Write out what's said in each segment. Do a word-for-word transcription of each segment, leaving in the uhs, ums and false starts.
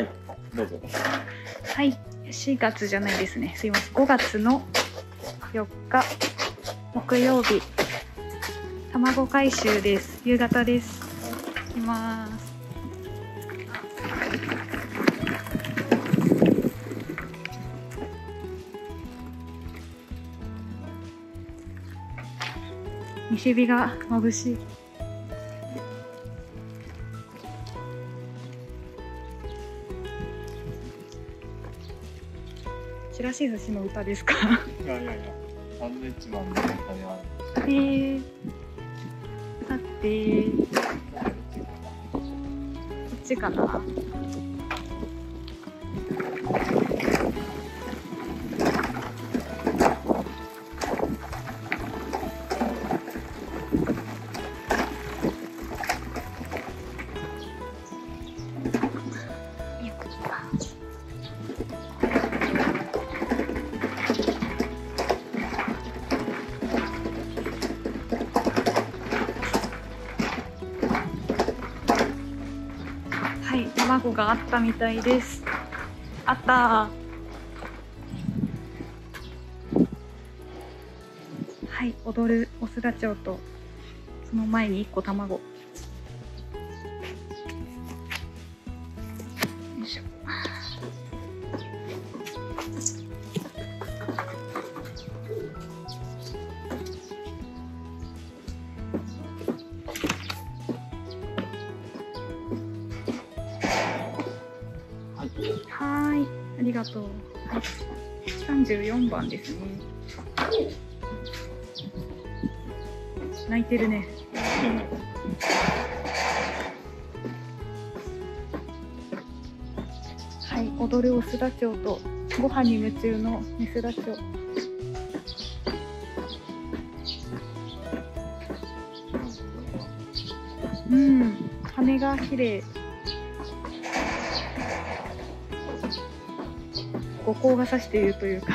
はい、どうぞ。はい、しがつじゃないですね。すいません。ごがつのよっか木曜日、卵回収です。夕方です。行きます。西日が眩しい。ちらし寿司の歌ですか？いやいやいや、サンドイッチマンの歌ではある。えー、さて、こっちかな。卵があったみたいです。あったー。はい、踊るオスダチョウとその前にいっこ卵。よいしょ。はい、ありがとう。さんじゅうよんばんですね。泣いてるね。はい、踊るオスダチョウとご飯に夢中のメスダチョウ。うん、羽が綺麗。五光が差しているというか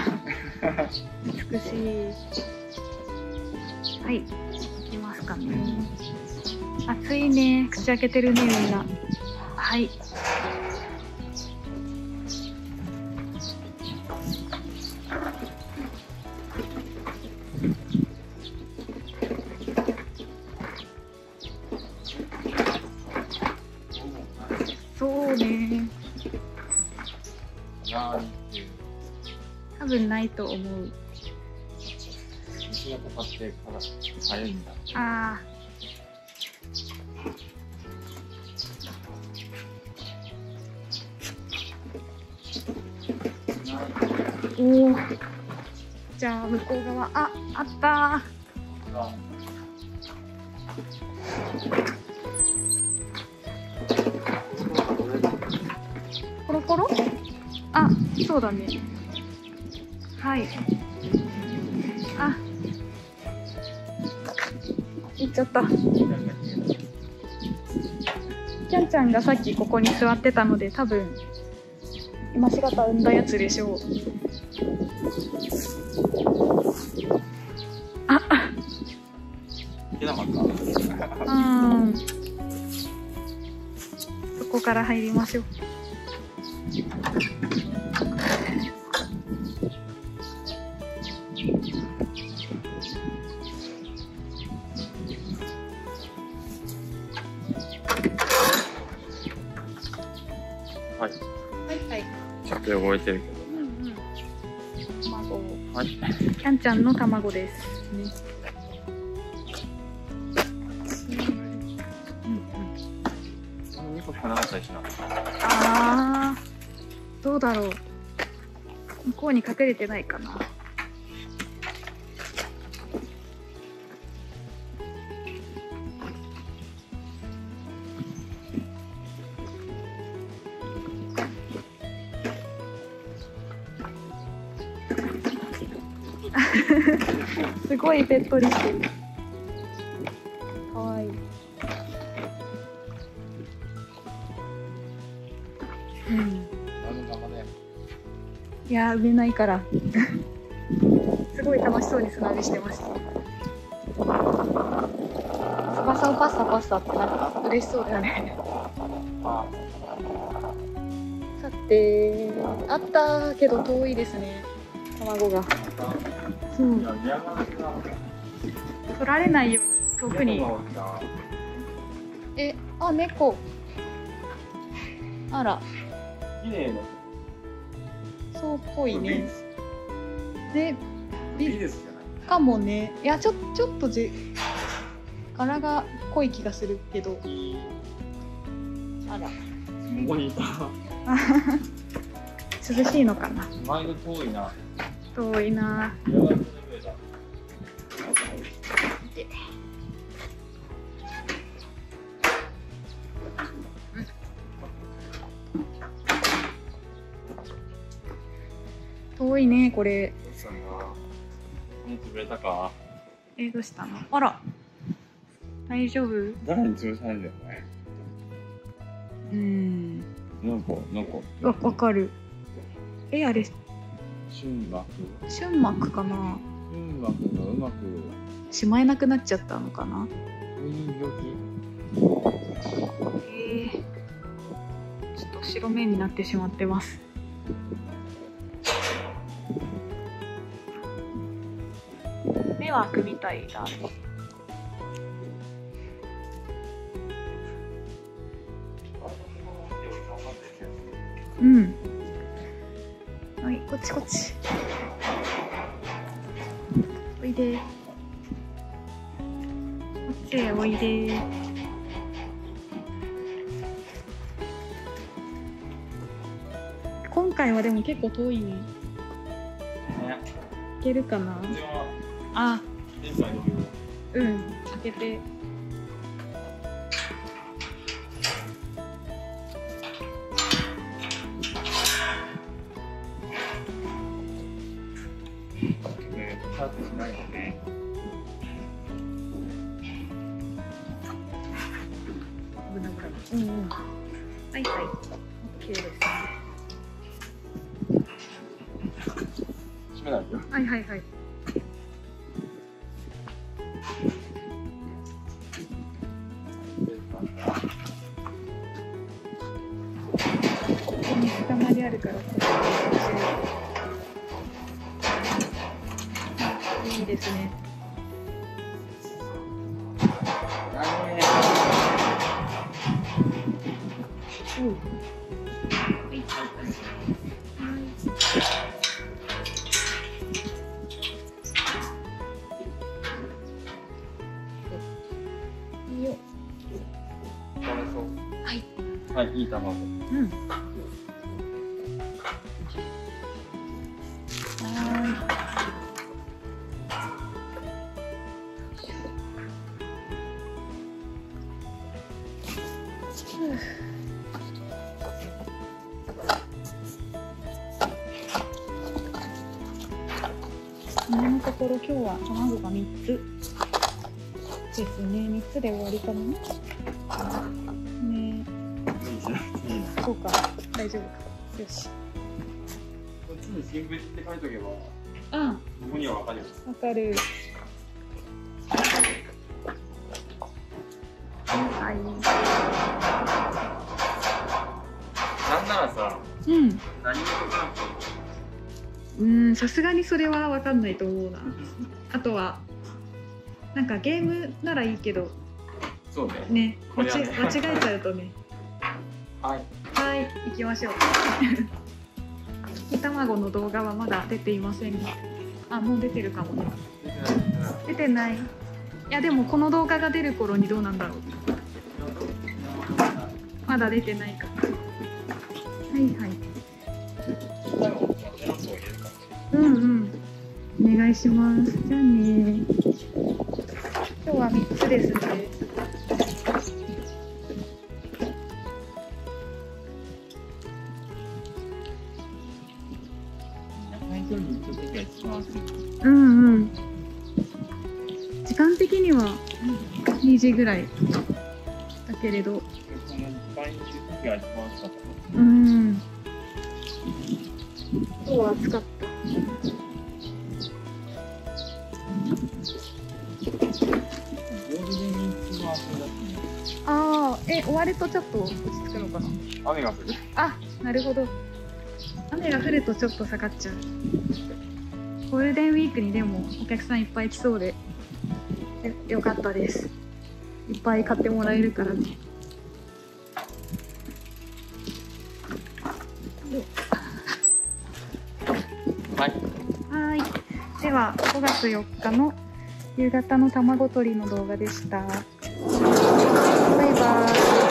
美しい。はい、行きますかね。暑いね。口開けてるね、みんな。はい。そうね。多分ないと思う。ああ。おお。じゃあ向こう側、あ、あったー。コロコロ？あ、そうだね。はい。あ。行っちゃった。キャンちゃんがさっきここに座ってたので、多分。今しがた産んだやつでしょう。あ。いけなかった。うん。そこから入りましょう。はい。はいはい。ちょっと汚れてるけど。うんうん。卵。はい。キャンちゃんの卵です。ね。うんうん。にこ足らなかったりしな。ああ。どうだろう。向こうに隠れてないかな。すごいべっとりしてる。かわいい。うん。いやー、産めないから。すごい楽しそうに砂浴びしてました。パサパサパサってなんか嬉しそうだよね。さて、あったけど遠いですね、卵が。そう。取られないように遠くに。え、あ、猫。あら。綺麗な。そうっぽいね。で、ビーズかもね。いや、ちょちょっとじ柄が濃い気がするけど。あら。ここにいた。涼しいのかな。前が遠いな。遠いな。遠いね、これ。どうしたの？目潰れたか？え、どうしたの？あら。大丈夫？誰に潰されるんだよね。うん。なんか、なんか。わ、わかる。え、あれ。瞬膜。瞬膜かな。瞬膜がうまく。しまえなくなっちゃったのかな。そういう病気。ええー。ちょっと白目になってしまってます。目は開くみたいだ。うん。はい、こっちこっち。おいで。こっちへおいで。今回はでも結構遠いね。行けるかな。あ。うん、開けて。うんうん、はいはい OK です。閉めないよ。はいはいはい。水たまりあるからいいですね。はい、いい卵。うん。今のところ今日は卵が三つですね。三つで終わりかな。そうか、大丈夫か。よし。こっちに新聞って書いとけば。うん。ここにはわかる。わかる。はい。なんならさ。うん。何も書かなくても。うん、さすがにそれはわかんないと思うな。あとは。なんかゲームならいいけど。そうね。ね、間違えちゃうとね。はい、はい、行きましょう。溶き卵の動画はまだ出ていませんが、あ、もう出てるかもね。出てない。いや、でもこの動画が出る頃にどうなんだろう。まだ出てないか。はいはい。うんうん。お願いします。じゃあね。今日は三つですね。うんうん。時間的にはにじぐらいだけれど、うん、今日は暑かった。ああ、え、に追われるとちょっと落ち着くのかな。雨が降る。あ、なるほど。雨が降るとちょっと下がっちゃう。ゴールデンウィークにでもお客さんいっぱい来そうでよかったです。いっぱい買ってもらえるからね。はい、はい、ではごがつよっかの夕方の卵取りの動画でした。バイバーイ。